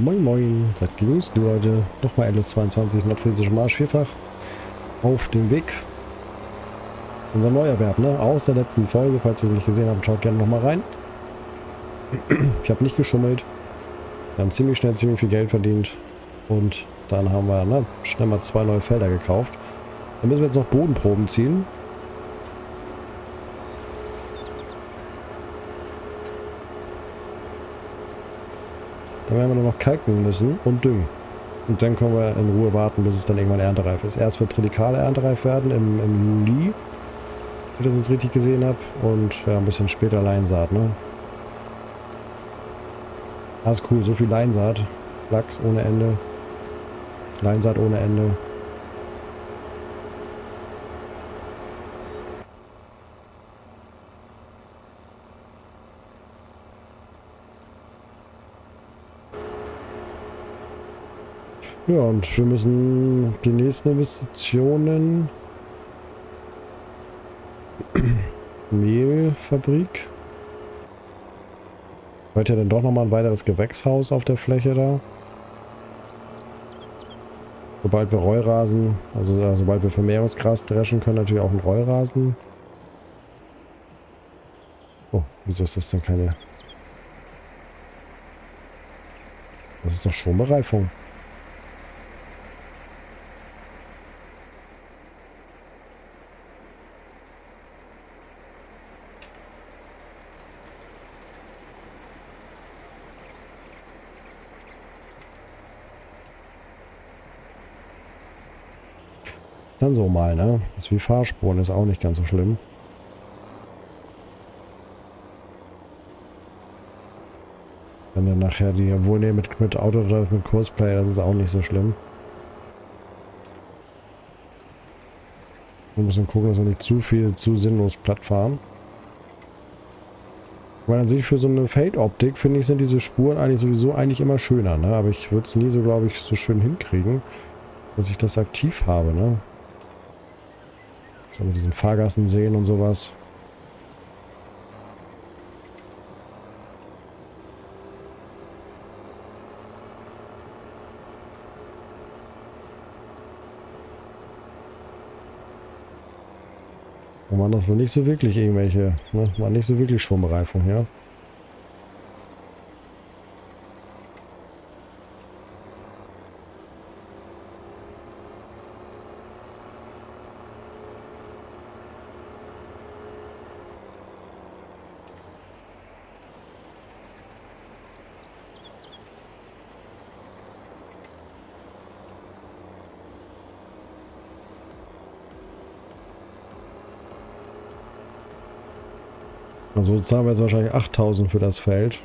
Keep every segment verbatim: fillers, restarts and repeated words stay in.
Moin moin, seid gegrüßt, liebe Leute. Nochmal L S zweiundzwanzig, Nordfriesische Marsch, vierfach. Auf dem Weg. Unser Neuerwerb, ne? Aus der letzten Folge, falls ihr es nicht gesehen habt, schaut gerne nochmal rein. Ich habe nicht geschummelt. Wir haben ziemlich schnell ziemlich viel Geld verdient. Und dann haben wir, ne, schnell mal zwei neue Felder gekauft. Dann müssen wir jetzt noch Bodenproben ziehen. Dann werden wir nur noch kalken müssen und düngen. Und dann können wir in Ruhe warten, bis es dann irgendwann erntereif ist. Erst wird Trilikale erntereif werden im, im Juli, wenn ich das jetzt richtig gesehen habe. Und ja, ein bisschen später Leinsaat, ne? Das ist cool, so viel Leinsaat. Lachs ohne Ende. Leinsaat ohne Ende. Ja, und wir müssen die nächsten Investitionen. Mehlfabrik. Wollt ihr denn doch nochmal ein weiteres Gewächshaus auf der Fläche da? Sobald wir Reurasen, also sobald wir Vermehrungsgras dreschen, können natürlich auch einen Reurasen. Oh, wieso ist das denn keine... Das ist doch schon Bereifung. Dann so mal, ne? Das ist wie Fahrspuren, ist auch nicht ganz so schlimm. Wenn dann nachher die, obwohl ne, mit, mit Autodrive, mit Courseplay, das ist auch nicht so schlimm. Wir müssen gucken, dass wir nicht zu viel, zu sinnlos platt fahren. Weil an sich für so eine Feldoptik, finde ich, sind diese Spuren eigentlich sowieso eigentlich immer schöner, ne? Aber ich würde es nie so, glaube ich, so schön hinkriegen, dass ich das aktiv habe, ne? So mit diesen Fahrgassen sehen und sowas. Und man das wohl nicht so wirklich irgendwelche, ne? War nicht so wirklich Schonbereifung, ja? Also zahlen wir jetzt wahrscheinlich achttausend für das Feld.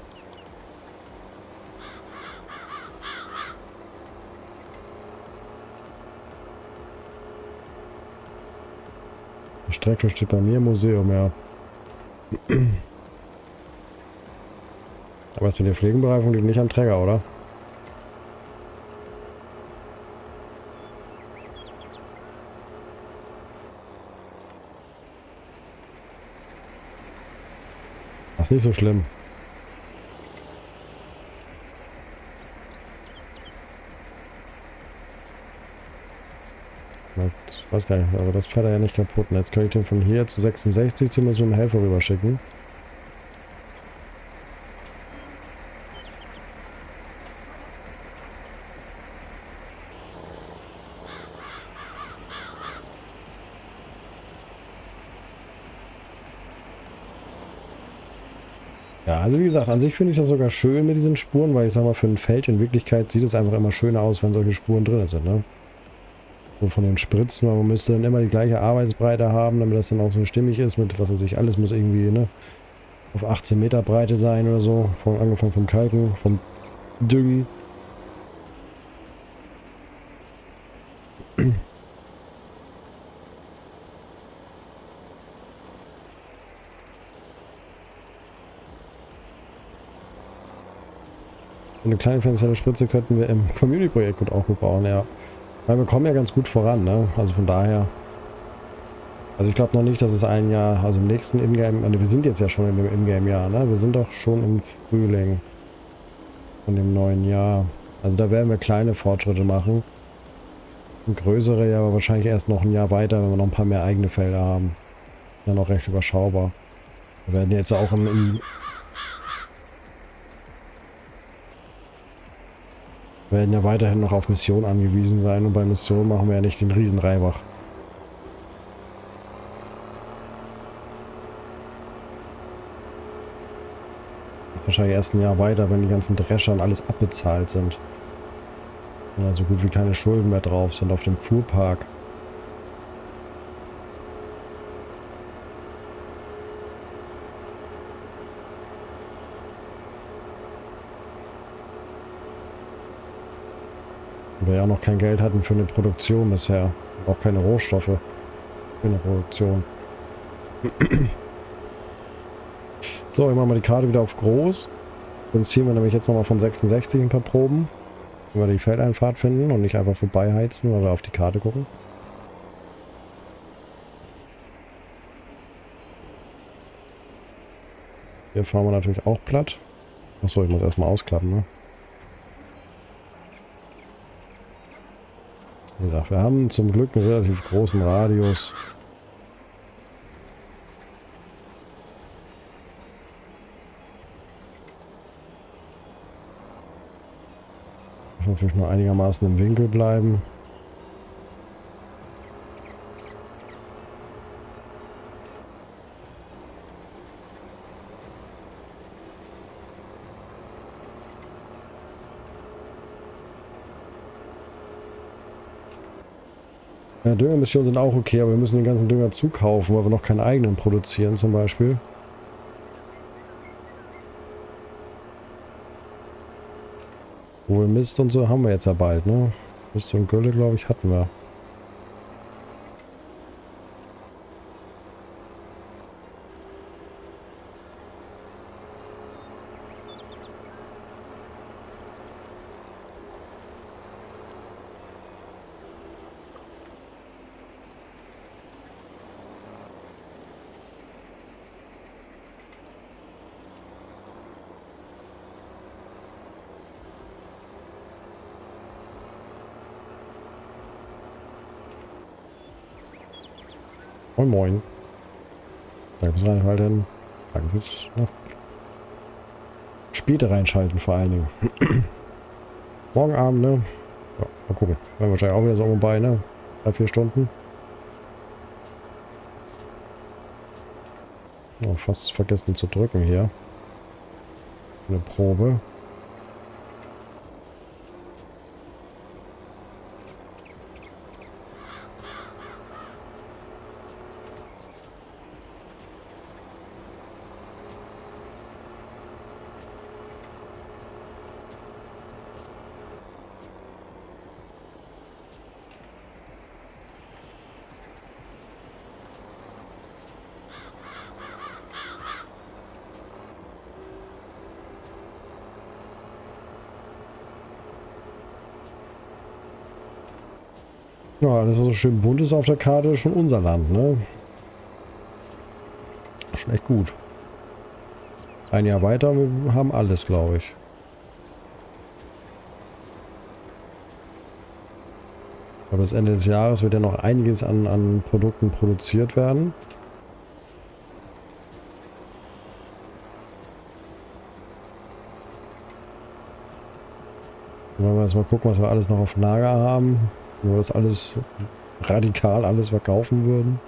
Der Strecke steht bei mir im Museum, ja. Aber das mit der Pflegenbereifung liegt nicht am Träger, oder? Ist nicht so schlimm. Ich weiß gar nicht, aber das fährt er ja nicht kaputt. Und jetzt kann ich den von hier zu sechsundsechzig zumindest mit dem Helfer rüber schicken. Ja, also wie gesagt, an sich finde ich das sogar schön mit diesen Spuren, weil ich sag mal, für ein Feld in Wirklichkeit sieht es einfach immer schöner aus, wenn solche Spuren drin sind, ne? So von den Spritzen, weil man müsste dann immer die gleiche Arbeitsbreite haben, damit das dann auch so stimmig ist mit, was weiß ich, alles muss irgendwie, ne, auf achtzehn Meter Breite sein oder so, von, angefangen vom Kalken, vom Düngen. Eine kleine finanzielle Spritze könnten wir im Community-Projekt gut auch gebrauchen, ja. Weil wir kommen ja ganz gut voran, ne? Also von daher. Also ich glaube noch nicht, dass es ein Jahr, also im nächsten Ingame, also wir sind jetzt ja schon in dem Ingame-Jahr, ne? Wir sind doch schon im Frühling von dem neuen Jahr. Also da werden wir kleine Fortschritte machen. Und größere ja aber wahrscheinlich erst noch ein Jahr weiter, wenn wir noch ein paar mehr eigene Felder haben. Ja, noch recht überschaubar. Wir werden jetzt auch im... im wir werden ja weiterhin noch auf Mission angewiesen sein. Und bei Mission machen wir ja nicht den Riesenreibach. Wahrscheinlich erst ein Jahr weiter, wenn die ganzen Drescher und alles abbezahlt sind. Und da so gut wie keine Schulden mehr drauf sind auf dem Fuhrpark. Weil wir ja auch noch kein Geld hatten für eine Produktion bisher. Auch keine Rohstoffe für eine Produktion. So, ich mache mal die Karte wieder auf groß. Dann ziehen wir nämlich jetzt nochmal von sechsundsechzig ein paar Proben. Wenn wir die Feldeinfahrt finden und nicht einfach vorbeiheizen, weil wir auf die Karte gucken. Hier fahren wir natürlich auch platt. Achso, ich muss erstmal ausklappen, ne? Wie gesagt, wir haben zum Glück einen relativ großen Radius. Natürlich nur einigermaßen im Winkel bleiben. Ja, Düngermissionen sind auch okay, aber wir müssen den ganzen Dünger zukaufen, weil wir noch keinen eigenen produzieren zum Beispiel. Obwohl Mist und so haben wir jetzt ja bald, ne? Mist und Gülle, glaube ich, hatten wir. Moin Moin. Danke fürs Reinhalten. Danke fürs ne? Später reinschalten vor allen Dingen. Morgen Abend, ne? Ja, mal gucken. Wir haben wahrscheinlich auch wieder so vorbei, ne? Drei, vier Stunden. Oh, fast vergessen zu drücken hier. Eine Probe. Ja, das ist so schön bunt ist auf der Karte, schon unser Land, ne? Schon echt gut. Ein Jahr weiter, wir haben alles, glaube ich. Aber bis Ende des Jahres wird ja noch einiges an, an Produkten produziert werden. Wollen wir jetzt mal gucken, was wir alles noch auf Lager haben. Wenn wir das alles radikal alles verkaufen würden.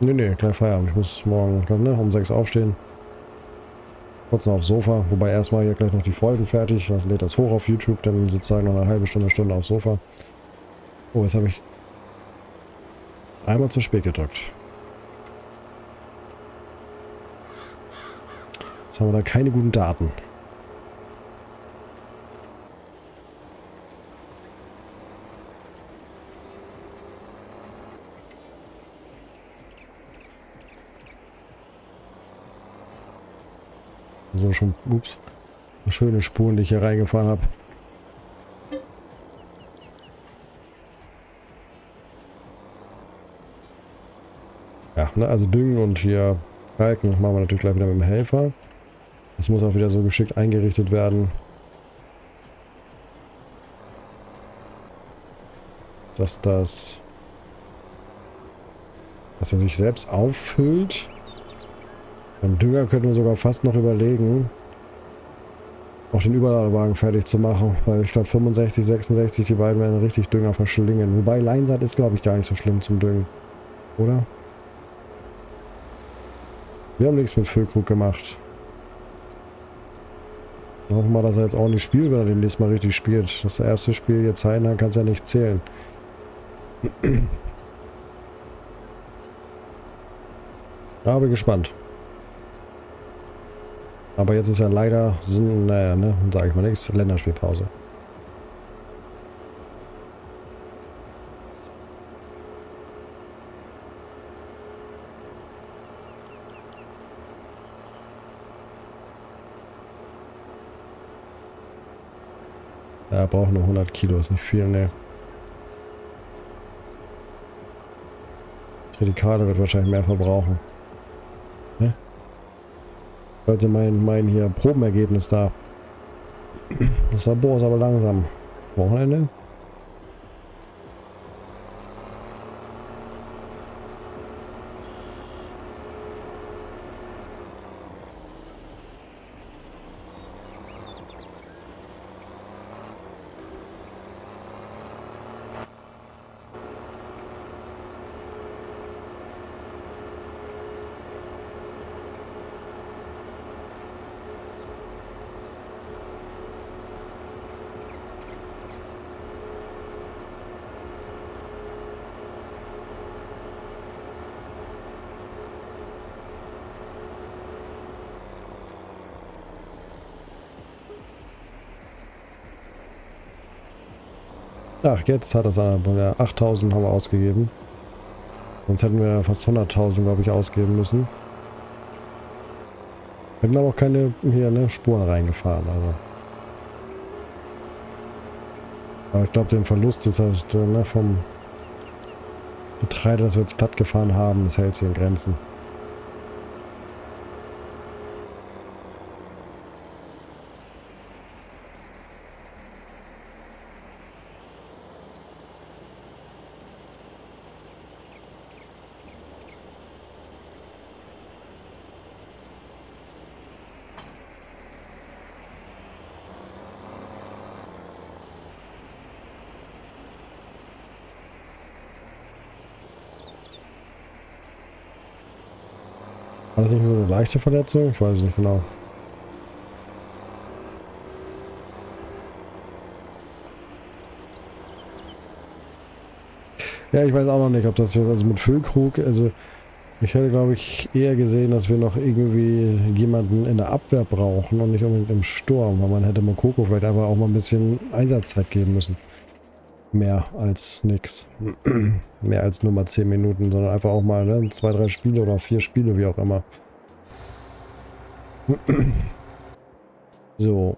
Nee, nee, gleich Feierabend. Ich muss morgen ne, um sechs aufstehen. Kurz noch aufs Sofa. Wobei erstmal hier gleich noch die Folgen fertig. Dann lädt das hoch auf YouTube. Dann sozusagen noch eine halbe Stunde, Stunde aufs Sofa. Oh, jetzt habe ich einmal zu spät gedrückt. Jetzt haben wir da keine guten Daten. So schon, ups, schöne Spuren, die ich hier reingefahren habe. Ne, also Düngen und hier Kalken machen wir natürlich gleich wieder mit dem Helfer. Das muss auch wieder so geschickt eingerichtet werden, dass das, dass er sich selbst auffüllt. Beim Dünger könnten wir sogar fast noch überlegen, auch den Überladewagen fertig zu machen, weil ich glaube fünfundsechzig, sechsundsechzig, die beiden werden richtig Dünger verschlingen. Wobei Leinsaat ist, glaube ich, gar nicht so schlimm zum Düngen, oder? Wir haben nichts mit Füllkrug gemacht. Wir hoffen mal, dass er jetzt ordentlich spielt, wenn er demnächst mal richtig spielt. Das erste Spiel jetzt sein, dann kann es ja nicht zählen. Aber gespannt. Aber jetzt ist ja leider, naja, ne, sage ich mal nichts, Länderspielpause. Ja, braucht nur hundert Kilo, ist nicht viel, ne. Trilikale wird wahrscheinlich mehr verbrauchen. Ne? Leute, mein, mein hier Probenergebnis da. Das Labor ist aber langsam. Wochenende? Ach, jetzt hat das einer. Ja, achttausend haben wir ausgegeben. Sonst hätten wir fast hunderttausend, glaube ich, ausgeben müssen. Wir hätten aber auch keine hier, ne, Spuren reingefahren. Also. Aber ich glaube, den Verlust ist halt, ne, vom Getreide, das wir jetzt platt gefahren haben, das hält sich in Grenzen. War das nicht so eine leichte Verletzung? Ich weiß es nicht genau. Ja, ich weiß auch noch nicht, ob das jetzt also mit Füllkrug, also ich hätte, glaube ich, eher gesehen, dass wir noch irgendwie jemanden in der Abwehr brauchen und nicht unbedingt im Sturm, weil man hätte Mokoko vielleicht einfach auch mal ein bisschen Einsatzzeit geben müssen. Mehr als nix. Mehr als nur mal zehn Minuten, sondern einfach auch mal, ne, zwei, drei Spiele oder vier Spiele, wie auch immer. So.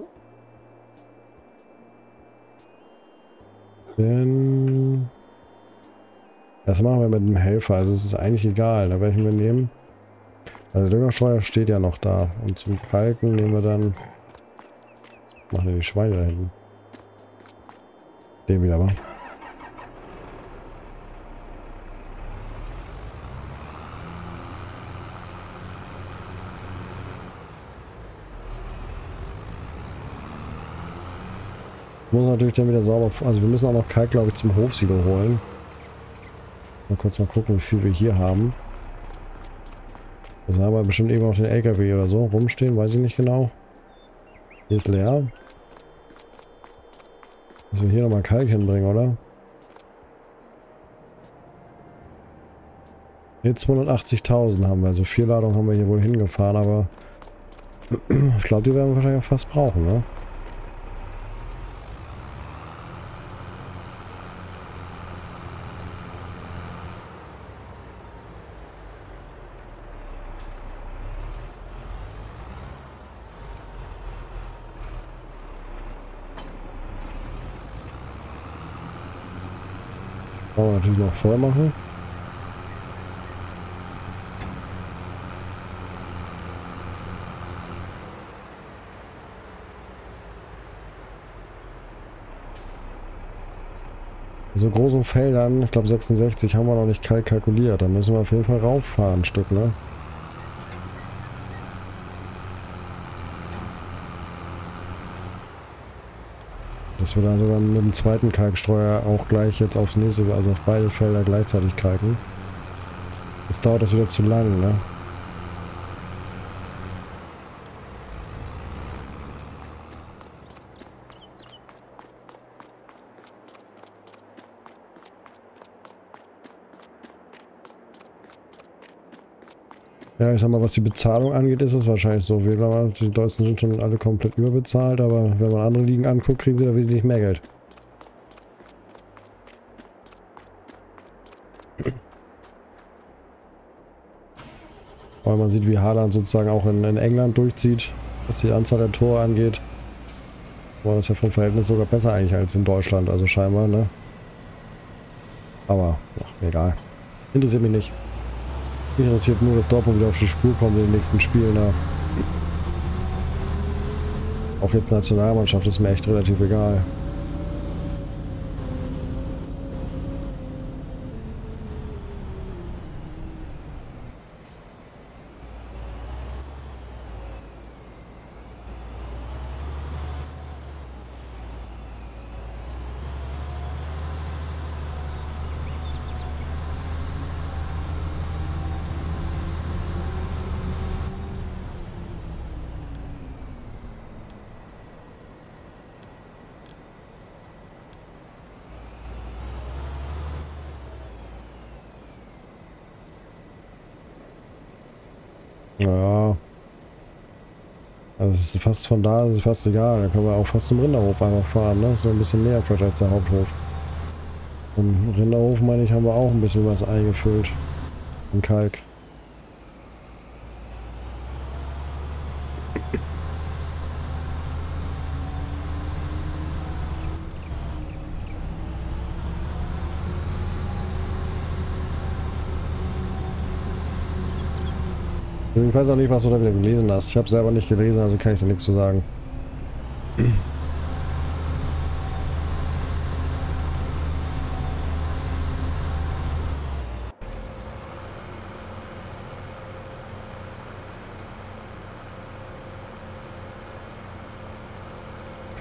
Dann. Das machen wir mit dem Helfer, also es ist eigentlich egal, da welchen wir nehmen. Also der Düngerstreuer steht ja noch da. Und zum Kalken nehmen wir dann. Machen wir die Schweine da hinten. Den wieder mal. Muss natürlich dann wieder sauber. Also wir müssen auch noch Kalk, glaube ich, zum Hofsilo holen. Mal kurz mal gucken, wie viel wir hier haben. Das haben wir bestimmt irgendwo noch den L K W oder so rumstehen, weiß ich nicht genau. Hier ist leer. Müssen wir hier nochmal Kalk hinbringen, oder? Jetzt zweihundertachtzigtausend haben wir. Also vier Ladungen haben wir hier wohl hingefahren, aber ich glaube, die werden wir wahrscheinlich auch fast brauchen, ne? Natürlich noch voll machen. so großen Feldern, ich glaube sechsundsechzig, haben wir noch nicht kalkuliert. Da müssen wir auf jeden Fall rauffahren ein Stück, ne? Dass wir dann sogar mit dem zweiten Kalkstreuer auch gleich jetzt aufs nächste, also auf beide Felder gleichzeitig kalken. Das dauert das wieder zu lang, ne? Ja, ich sag mal, was die Bezahlung angeht, ist es wahrscheinlich so. Wir glauben, die Deutschen sind schon alle komplett überbezahlt, aber wenn man andere Ligen anguckt, kriegen sie da wesentlich mehr Geld. Weil man sieht, wie Haaland sozusagen auch in, in England durchzieht, was die Anzahl der Tore angeht. War das ja vom Verhältnis sogar besser eigentlich als in Deutschland, also scheinbar, ne? Aber, ach, egal. Interessiert mich nicht. Mich interessiert nur, dass Dortmund wieder auf die Spur kommt in den nächsten Spielen. Ne? Auch jetzt Nationalmannschaft ist mir echt relativ egal. Ja, also es ist fast von da, ist es fast egal. Da können wir auch fast zum Rinderhof einfach fahren, ne? So ein bisschen näher vielleicht als der Haupthof. Im Rinderhof, meine ich, haben wir auch ein bisschen was eingefüllt. In Kalk. Ich weiß auch nicht, was du da wieder gelesen hast. Ich habe es selber nicht gelesen, also kann ich da nichts zu sagen. Ich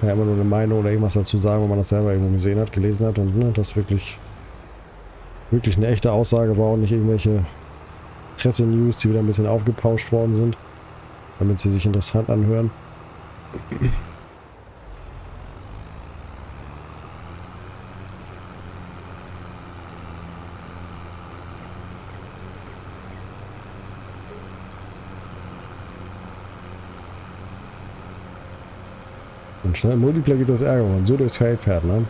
kann ja immer nur eine Meinung oder irgendwas dazu sagen, wenn man das selber irgendwo gesehen hat, gelesen hat und ne, das wirklich, wirklich eine echte Aussage war und nicht irgendwelche Presse-News, die wieder ein bisschen aufgepauscht worden sind, damit sie sich interessant anhören. Und schnell im Multiplayer gibt es Ärger, wenn man so durchs Feld fährt, ne?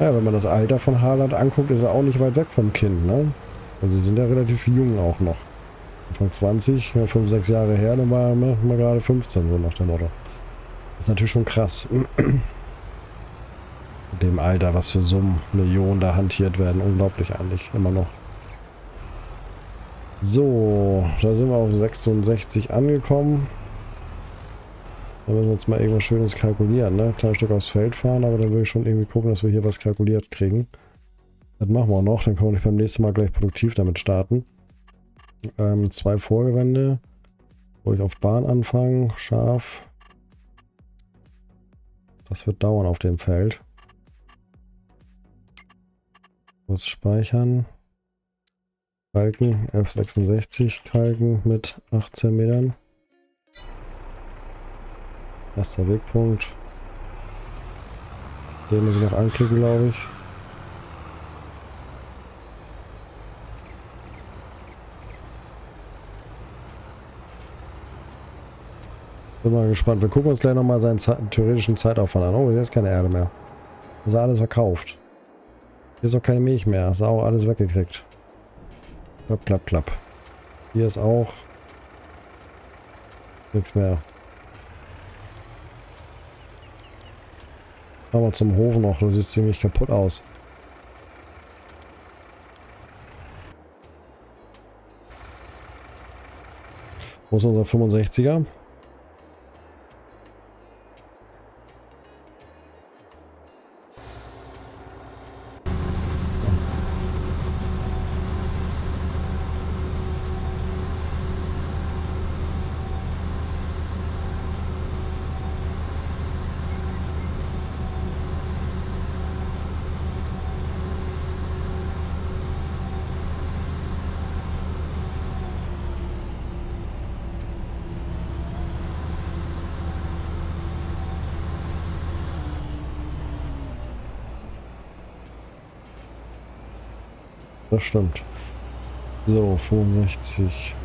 Ja, wenn man das Alter von Haaland anguckt, ist er auch nicht weit weg vom Kind, ne? Also sie sind ja relativ jung auch noch. Anfang zwanzig, ja, fünf, sechs Jahre her, dann waren wir, wir gerade fünfzehn, so nach dem Motto. Das ist natürlich schon krass. Mit dem Alter, was für Summen, Millionen da hantiert werden, unglaublich eigentlich, immer noch. So, da sind wir auf sechsundsechzig angekommen. Da müssen wir jetzt mal irgendwas Schönes kalkulieren, ne? Ein kleines Stück aufs Feld fahren, aber dann würde ich schon irgendwie gucken, dass wir hier was kalkuliert kriegen. Das machen wir auch noch, dann können wir nicht beim nächsten Mal gleich produktiv damit starten. Ähm, zwei Vorgewände. Ruhig auf Bahn anfangen, scharf. Das wird dauern auf dem Feld. Muss speichern. Kalken, F sechsundsechzig kalken mit achtzehn Metern. Erster Wegpunkt. Den muss ich noch anklicken, glaube ich. Bin mal gespannt. Wir gucken uns gleich nochmal seinen Ze theoretischen Zeitaufwand an. Oh, hier ist keine Erde mehr. Das ist alles verkauft. Hier ist auch keine Milch mehr. Das ist auch alles weggekriegt. Klapp, klapp, klapp. Hier ist auch nichts mehr. Aber zum Hof noch, das sieht ziemlich kaputt aus. Wo ist unser fünfundsechziger? Das stimmt. So, fünfundsechzig.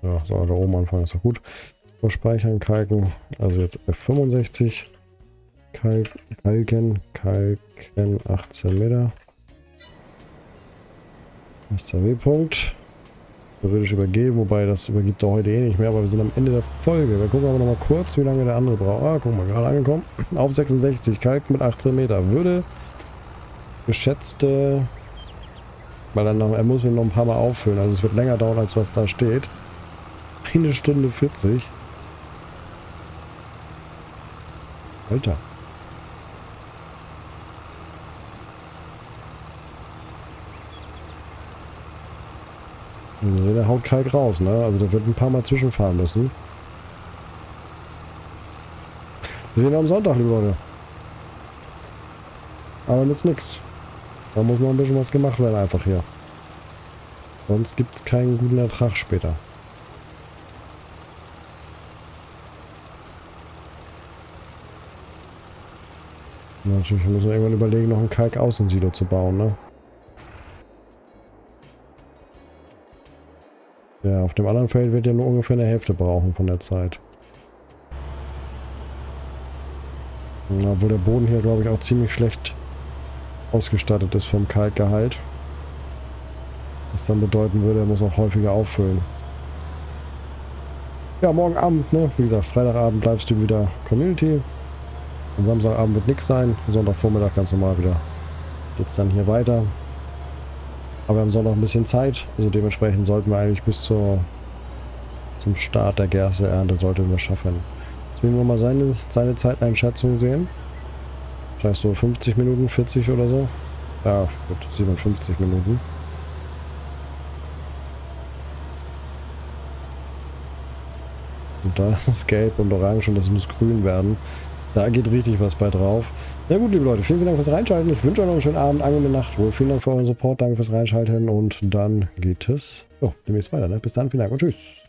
Ja, so, da oben anfangen ist doch gut. Speichern, kalken. Also jetzt F fünfundsechzig. Kalk, kalken, kalken, achtzehn Meter. Das ist der W-Punkt. Theoretisch übergeben, wobei das übergibt er heute eh nicht mehr, aber wir sind am Ende der Folge. Wir gucken aber noch mal kurz, wie lange der andere braucht. Ah, guck mal, gerade angekommen. Auf sechsundsechzig, Kalk mit achtzehn Meter. Würde geschätzte, weil dann noch, er muss ihn noch ein paar Mal auffüllen, also es wird länger dauern, als was da steht. Eine Stunde vierzig. Alter. Wir sehen, der haut Kalk raus, ne? Also der wird ein paar Mal zwischenfahren müssen. Wir sehen wir am Sonntag, liebe Leute. Aber nützt nichts. Da muss noch ein bisschen was gemacht werden, einfach hier. Sonst gibt es keinen guten Ertrag später. Natürlich müssen wir irgendwann überlegen, noch ein Kalk-Außen-Silo zu bauen, ne? Ja, auf dem anderen Feld wird ja nur ungefähr eine Hälfte brauchen von der Zeit. Obwohl der Boden hier, glaube ich, auch ziemlich schlecht ausgestattet ist vom Kalkgehalt. Was dann bedeuten würde, er muss auch häufiger auffüllen. Ja, morgen Abend, ne? Wie gesagt, Freitagabend Livestream wieder Community. Am Samstagabend wird nichts sein. Sonntagvormittag ganz normal wieder. Geht's dann hier weiter. Aber wir haben noch ein bisschen Zeit, also dementsprechend sollten wir eigentlich bis zur, zum Start der Gersteernte sollten wir schaffen. Jetzt will ich nur mal seine, seine Zeiteinschätzung sehen. Wahrscheinlich so fünfzig Minuten, vierzig oder so. Ja, gut, siebenundfünfzig Minuten. Und da ist gelb und orange und das muss grün werden. Da geht richtig was bei drauf. Na gut, liebe Leute, vielen, vielen Dank fürs Reinschalten. Ich wünsche euch noch einen schönen Abend, angenehme Nachtruhe. Vielen Dank für euren Support, danke fürs Reinschalten und dann geht es oh, demnächst weiter. Ne? Bis dann, vielen Dank und tschüss.